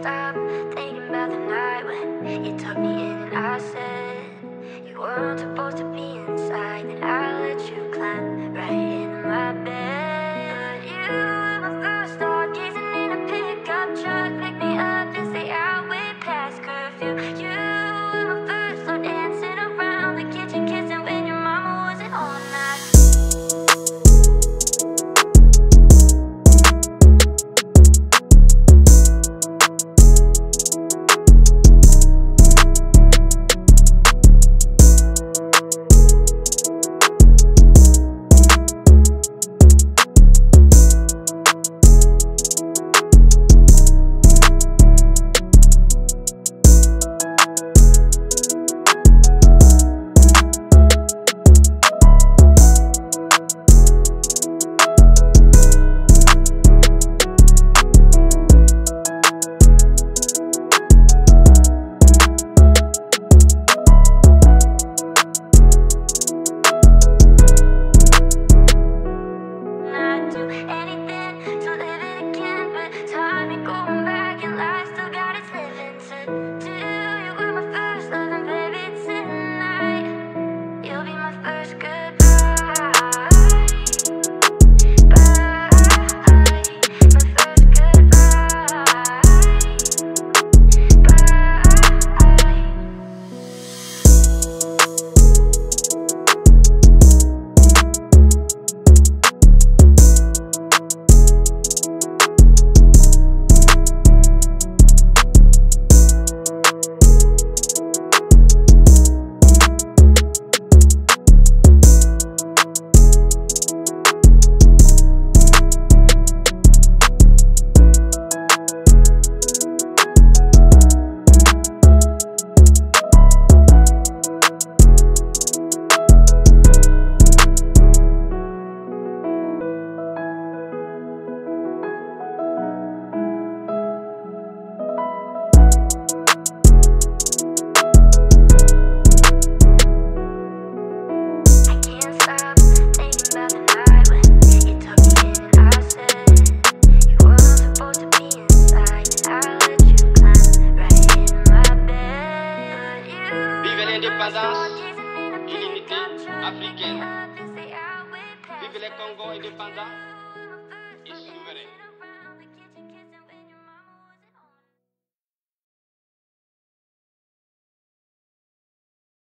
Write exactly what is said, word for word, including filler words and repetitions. stop thinking about the night when you took me in and I said you weren't supposed to be inside. Then I let you climb right into my bed. But you were my first thought, gazing in a pickup truck. Pick me up and say I went past curfew. You were my first thought, dancing around the kitchen, kissing when your mama wasn't all night. Indépendance illimitée africaine. Vive les Congos indépendants.